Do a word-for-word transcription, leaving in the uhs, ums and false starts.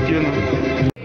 veintiuno.